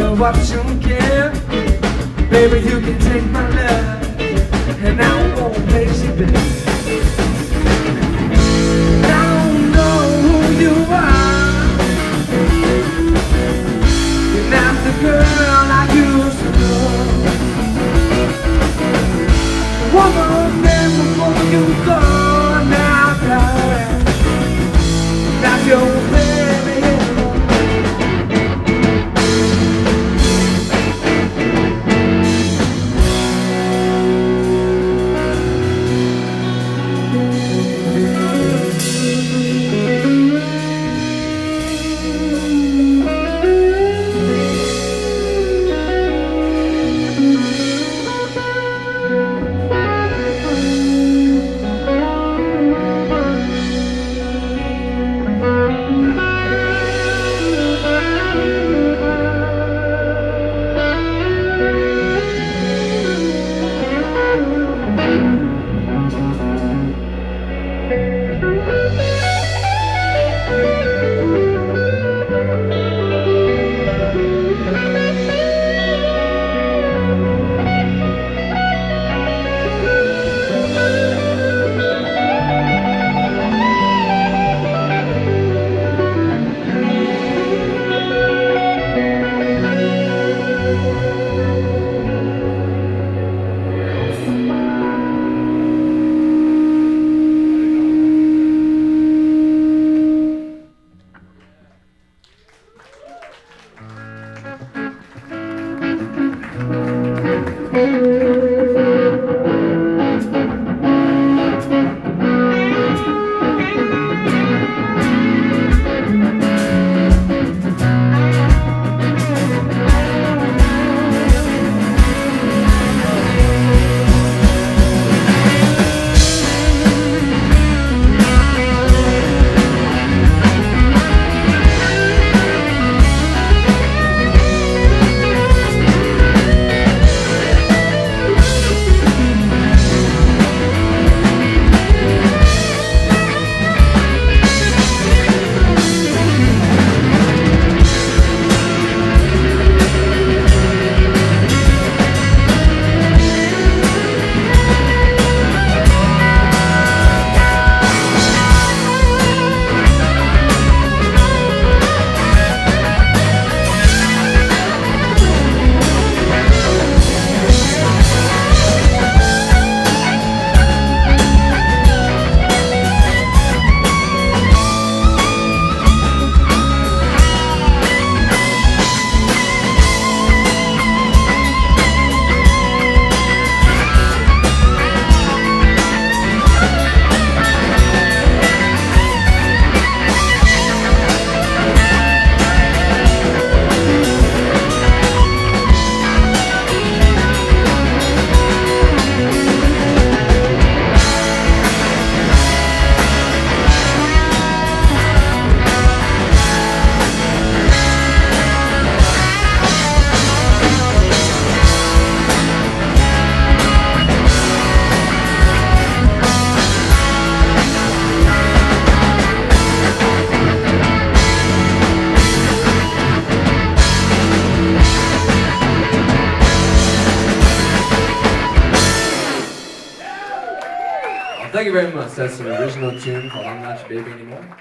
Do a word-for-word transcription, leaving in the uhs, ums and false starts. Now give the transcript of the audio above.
know what you give. Baby, you can take my love, and I won't make you bitter. Thank you very much. That's an original tune called I'm Not Your Baby Anymore.